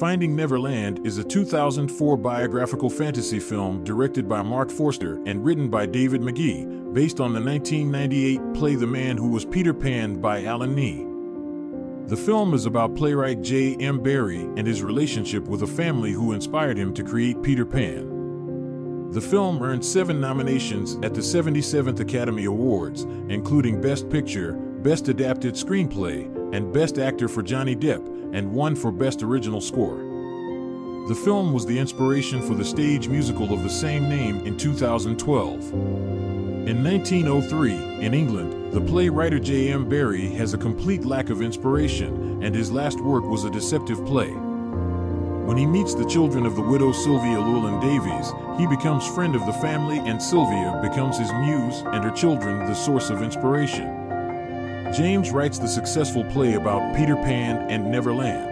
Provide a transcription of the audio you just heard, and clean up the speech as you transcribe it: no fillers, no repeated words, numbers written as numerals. Finding Neverland is a 2004 biographical fantasy film directed by Mark Forster and written by David Magee, based on the 1998 play The Man Who Was Peter Pan by Alan Knee. The film is about playwright J.M. Barrie and his relationship with a family who inspired him to create Peter Pan. The film earned 7 nominations at the 77th Academy Awards, including Best Picture, Best Adapted Screenplay, and Best Actor for Johnny Depp, and won for Best Original Score. The film was the inspiration for the stage musical of the same name in 2012. In 1903, in England, the play writer J.M. Barrie has a complete lack of inspiration, and his last work was a deceptive play. When he meets the children of the widow Sylvia Llewellyn Davies, he becomes friend of the family, and Sylvia becomes his muse and her children the source of inspiration. James writes the successful play about Peter Pan and Neverland.